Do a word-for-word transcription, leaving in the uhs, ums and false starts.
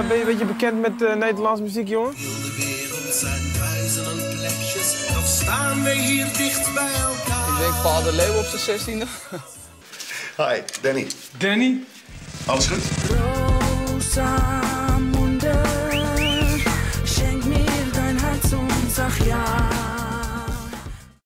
uh, ben je een beetje bekend met uh, Nederlandse muziek, jongen? Heel de wereld zijn duizenden plekjes, nog staan we hier dicht bij elkaar. Ik denk Paul de Leeuw op zijn zestiende. Hi, Dennie. Dennie? Alles goed? Rosa.